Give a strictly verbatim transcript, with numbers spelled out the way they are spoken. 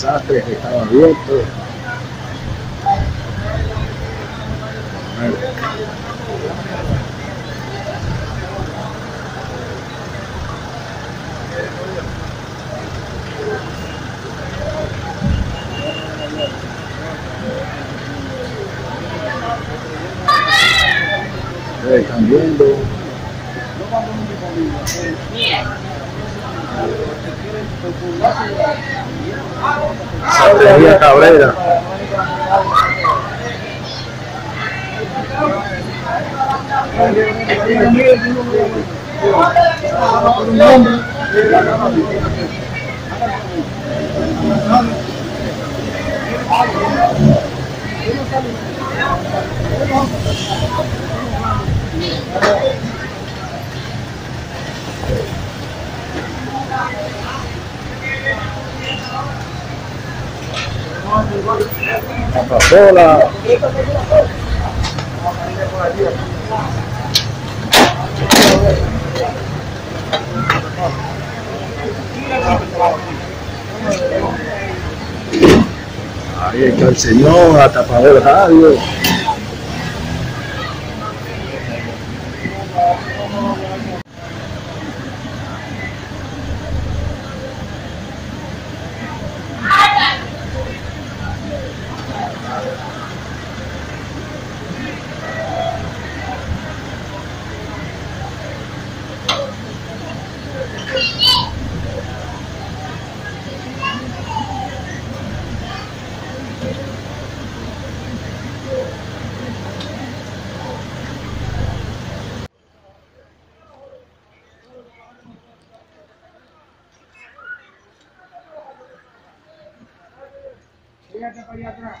desastres, estaban abiertos. Ustedes están viendo. Santería Cabrera. Coca-Cola. Ahí está el señor, a tapar el radio. Gracias.